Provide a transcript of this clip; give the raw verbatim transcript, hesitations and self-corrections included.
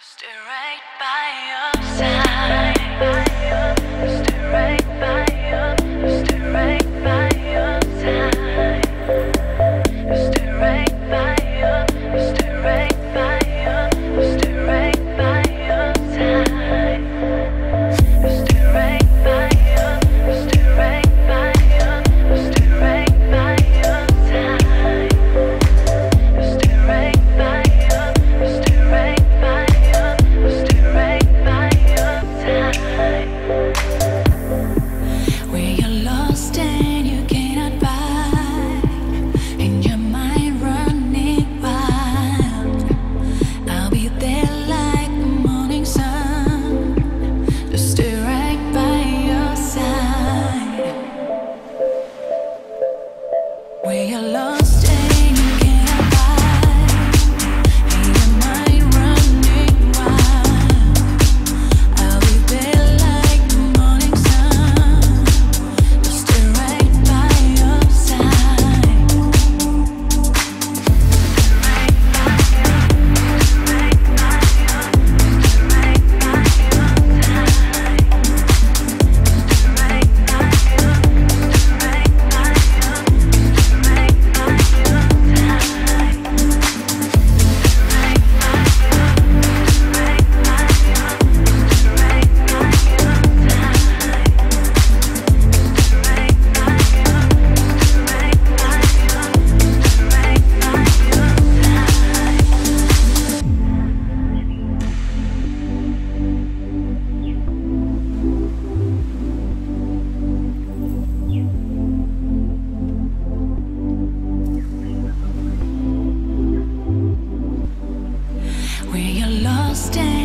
Stay right by your side. Stay right by your, stay right by your side. Stay right by your, stay right by your, stay right by your side. Stay right by your, stay right by your, stay right by your side. Stay right by your, stay right by your. We are lost and you can't abide. In your mind running wild. I'll be there like the morning sun. Just right by your side. Right by you, right by you, right by your side. Right by you. Stay.